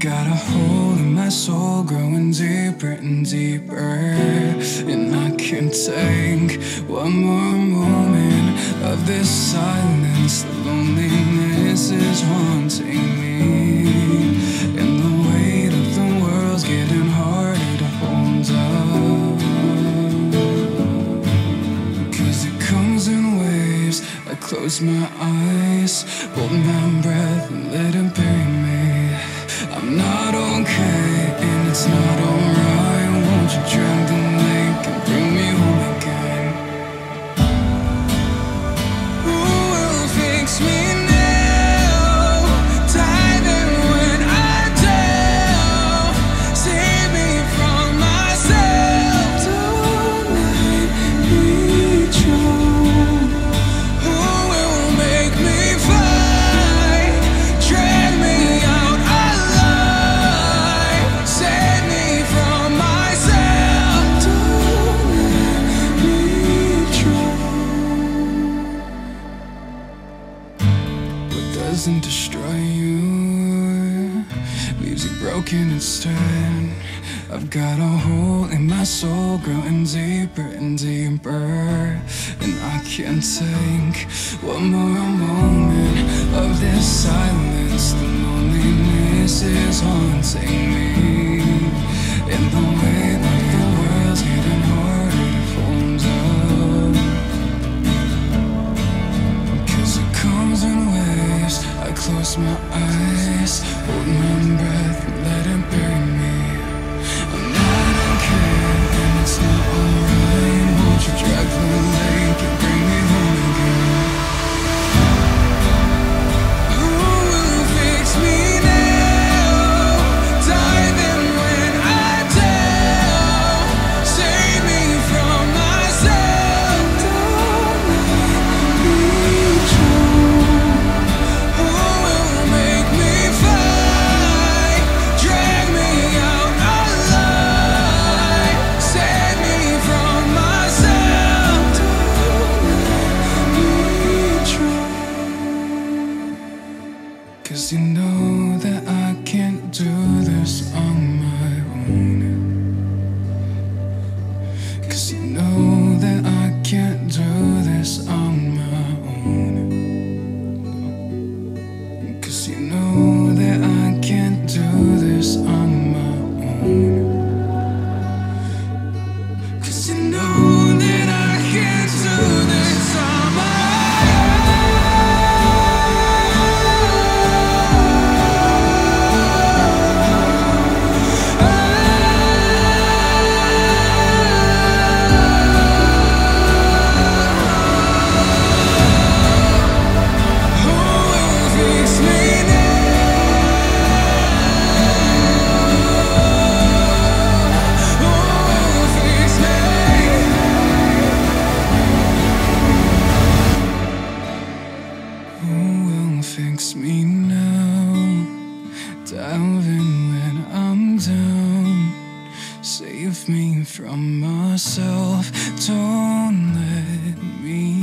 Got a hole in my soul growing deeper and deeper, and I can't take one more moment of this silence. The loneliness is haunting me, and the weight of the world's getting harder to hold up, 'cause it comes in waves. I close my eyes, hold my breath, and let it bury me. I'm not okay, and it's not alright. Won't you drag the lake and bring me home again? Who will fix me now? Tie them when I tell. Save me from myself tonight, be true. Who will make me fly? Drag me out alive. Save me from myself tonight, be true. What doesn't destroy you leaves you broken instead. I've got a hole in my soul growing deeper and deeper, and I can't take one more moment of this silence. The loneliness is haunting me, and the way that the world's getting harder to hold up, 'cause it comes in waves. I close my eyes, hold my breath, and let it bury me. I'm not okay, and it's not alright. Won't you drag the lake and bring me home again? Who will fix me now? Tie them when I tell. Save me from myself tonight, be true. Who will make me fly? Drag me out alive. Save me from myself tonight, be true. 'Cause you know that I can't do this on my own. 'Cause you know that I can't do this on my own. 'Cause you know that I can't do this on my own. 'Cause you know that I can't do this on my own. Who will fix me now? Who will fix me? Who will fix me now? Diving when I'm down. Save me from myself. Don't let me